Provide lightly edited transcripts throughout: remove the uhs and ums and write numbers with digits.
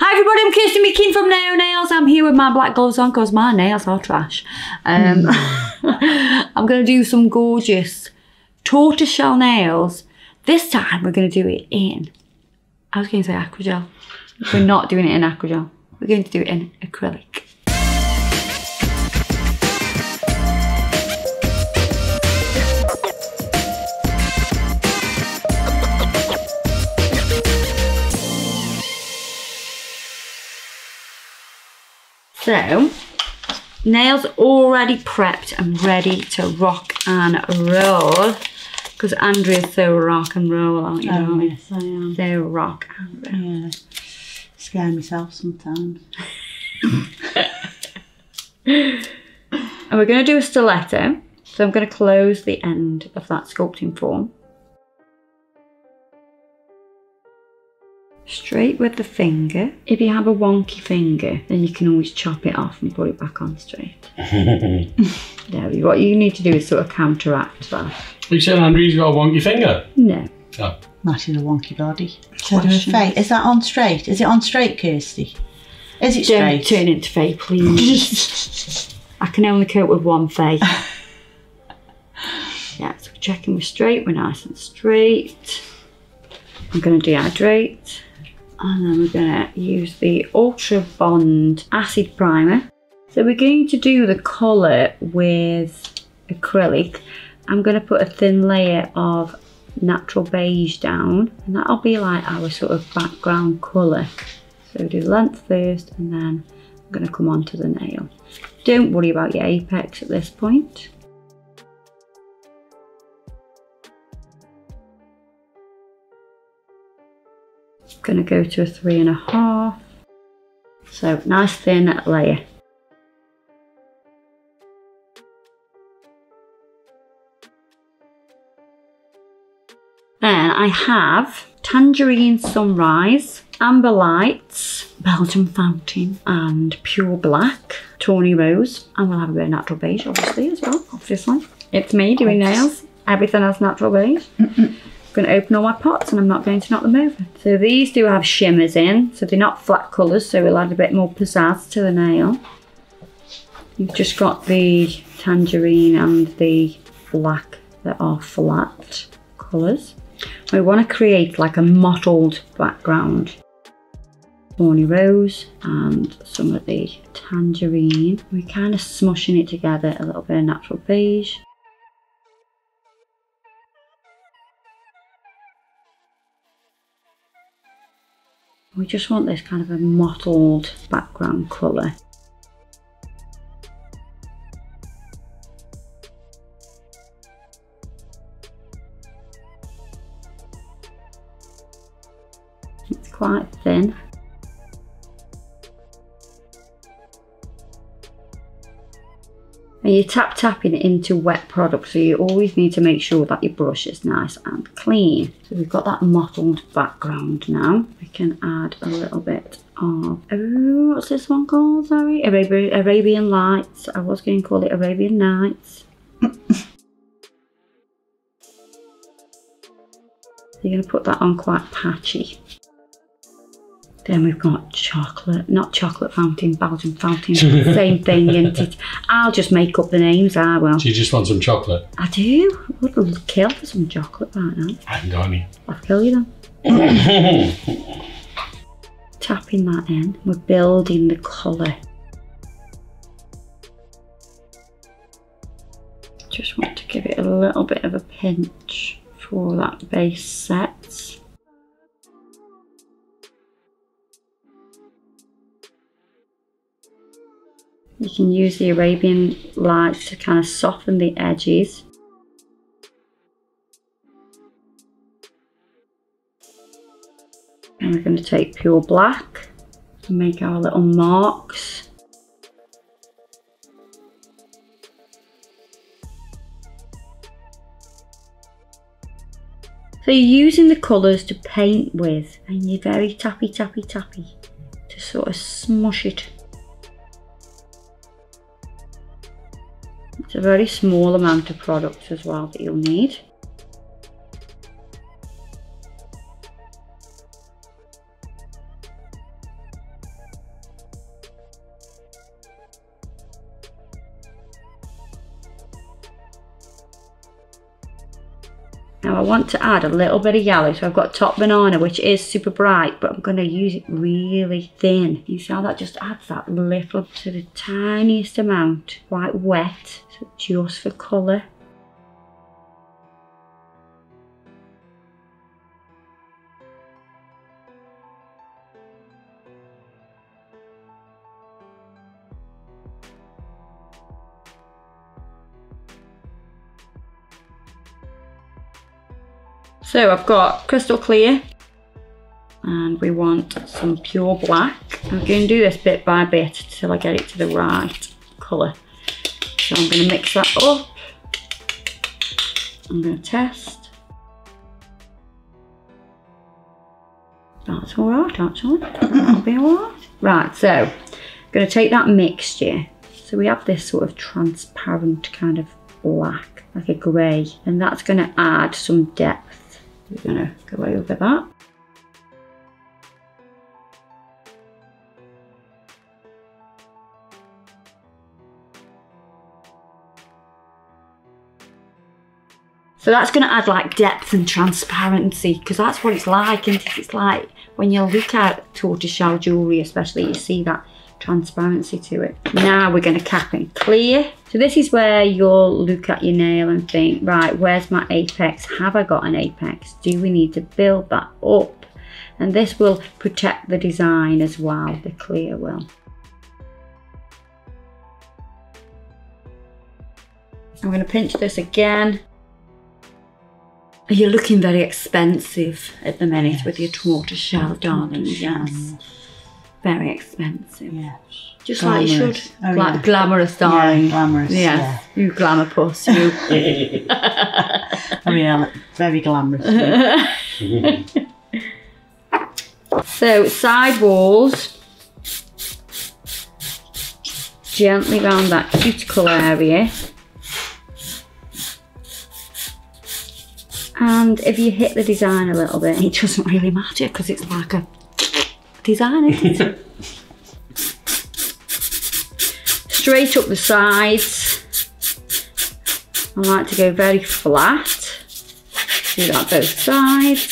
Hi everybody, I'm Kirsty Meakin from Naio Nails. I'm here with my black gloves on because my nails are trash. I'm going to do some gorgeous tortoiseshell nails. This time we're going to do it in, I was going to say Acrygel. We're not doing it in Acrygel. We're going to do it in acrylic. So, nails already prepped and ready to rock and roll. Because Andrea's so rock and roll, aren't you? Oh, yes, I am. So rock and roll. Yeah. Scare myself sometimes. And we're going to do a stiletto. So I'm going to close the end of that sculpting form. Straight with the finger. If you have a wonky finger, then you can always chop it off and put it back on straight. There we go. What you need to do is sort of counteract that. You said Andrew's got a wonky finger? No. Oh. That is a wonky body. So is that on straight? Is it on straight, Kirsty? Is it straight? Don't turn it to Faye, please. I can only cope with one Faye. Yeah, so checking we're straight. We're nice and straight. I'm going to dehydrate. And then we're going to use the Ultra Bond Acid Primer. So we're going to do the collar with acrylic. I'm going to put a thin layer of Natural Beige down, and that'll be like our sort of background colour. So do length first, and then I'm going to come onto the nail. Don't worry about your apex at this point. I'm going to go to a 3.5. So nice thin layer. Then I have Tangerine Sunrise, Amber Lights, Belgian Fountain, and Pure Black, Tawny Rose, and we'll have a bit of Natural Beige obviously as well, obviously. It's me doing nails, everything has Natural Beige. I'm going to open all my pots and I'm not going to knock them over. So these do have shimmers in, so they're not flat colours, so we'll add a bit more pizzazz to the nail. You've just got the tangerine and the black that are flat colours. We want to create like a mottled background. Tawny Rose and some of the tangerine. We're kind of smushing it together, a little bit of Natural Beige. We just want this kind of a mottled background colour. It's quite thin. And you're tapping it into wet product, so you always need to make sure that your brush is nice and clean. So we've got that mottled background now. We can add a little bit of, oh, what's this one called, sorry? Arabian Lights. I was going to call it Arabian Nights. You're going to put that on quite patchy. Then we've got chocolate, not chocolate fountain, Belgian fountain, same thing, isn't it? I'll just make up the names, I will. Do you just want some chocolate? I do. I would kill for some chocolate right now. I haven't got any. I'll kill you then. Tapping that in, we're building the colour. Just want to give it a little bit of a pinch for that base sets. You can use the Arabian Lights to kind of soften the edges. And we're going to take Pure Black and make our little marks. So you're using the colours to paint with, and you're very tappy to sort of smush it. It's a very small amount of product as well that you'll need. I want to add a little bit of yellow. So I've got Top Banana, which is super bright, but I'm going to use it really thin. You see how that just adds that little to the tiniest amount. Quite wet, so just for colour. So I've got Crystal Clear and we want some Pure Black. I'm going to do this bit by bit until I get it to the right colour. So I'm going to mix that up. I'm going to test. That's alright actually, that'll be alright. Right, so I'm going to take that mixture. So we have this sort of transparent kind of black, like a grey, and that's going to add some depth. We're going to go over that. So that's going to add like depth and transparency, because that's what it's like, and it's like when you look at tortoiseshell jewellery especially, you see that transparency to it. Now we're going to cap and clear. So this is where you'll look at your nail and think, right, where's my apex? Have I got an apex? Do we need to build that up? And this will protect the design as well, the clear will. I'm going to pinch this again. You're looking very expensive at the minute, yes, with your tortoiseshell, darling, yes. Very expensive. Yes. Just glamorous. Like you should. Oh, like yeah. Glamorous, darling. Yeah, glamorous. Yes. Yeah. You glamour puss. You. I mean, I look very glamorous. So, side walls. Gently round that cuticle area. And if you hit the design a little bit, it doesn't really matter because it's like a design, isn't it? Straight up the sides. I like to go very flat. Do that both sides.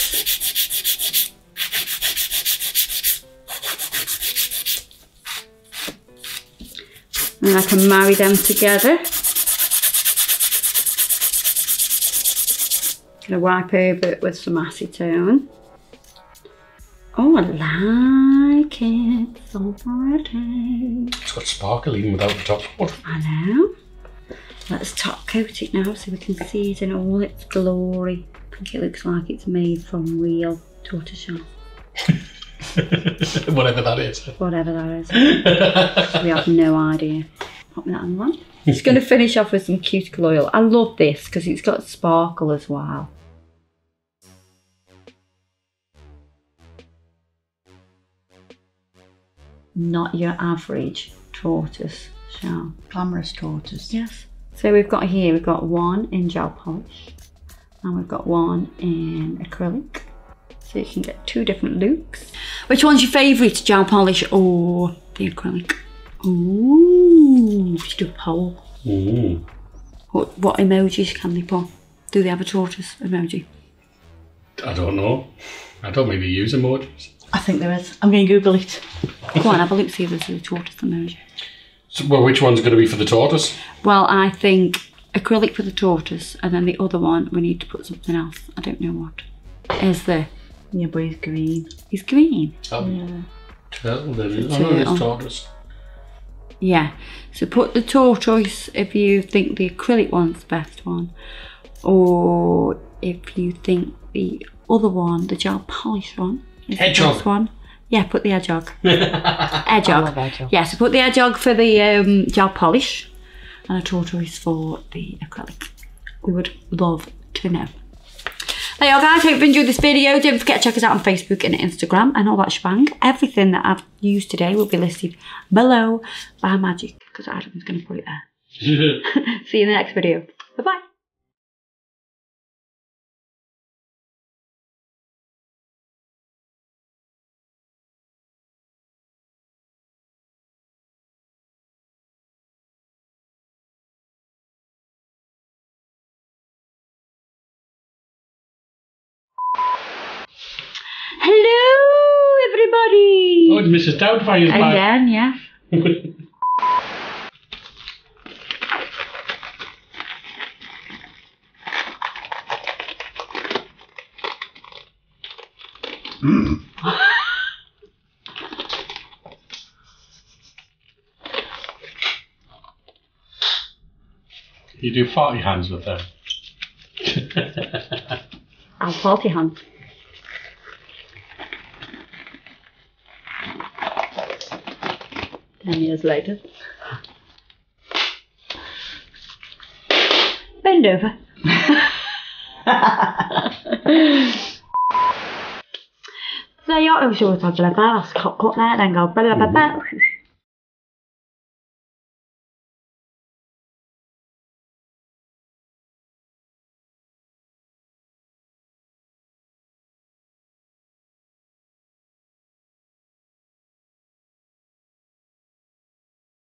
And I can marry them together. Gonna wipe over it with some acetone. Oh, I like it, so pretty. It's got sparkle even without the top coat. I know. Let's top coat it now so we can see it in all its glory. I think it looks like it's made from real tortoiseshell. Whatever that is. Whatever that is. We have no idea. Pop that in one. It's going to finish off with some cuticle oil. I love this because it's got sparkle as well. Not your average tortoise shell. Glamorous tortoise. Yes. So we've got here, we've got one in gel polish and we've got one in acrylic. So you can get two different looks. Which one's your favourite, gel polish or the acrylic? Ooh, we should do a poll. Mm. What emojis can they put? Do they have a tortoise emoji? I don't know. I don't really use emojis. I think there is. I'm going to Google it. Go on, have a look, see if there's a tortoise emoji. So, well, which one's going to be for the tortoise? Well, I think acrylic for the tortoise, and then the other one, we need to put something else. I don't know what. Is there? Yeah, but he's green. He's green? Yeah. Turtle, then. I know it's tortoise. Yeah. So put the tortoise if you think the acrylic one's the best one, or if you think the other one, the gel polish one, hedgehog one. Yeah, put the hedgehog. Hedgehog. I love hedgehog. Yeah, so put the hedgehog for the gel polish and a tortoise for the acrylic. We would love to know. There you are, guys. Hope you've enjoyed this video. Don't forget to check us out on Facebook and Instagram and all that shebang. Everything that I've used today will be listed below by magic because Adam's going to put it there. See you in the next video. Bye-bye. everybody. Oh, it's Mrs. Doubtfire's back. Again, yeah. You do farty hands with them. I'll farty hands. Ten years later. Bend over. So you're sure it's a blah blah, then go blah blah blah.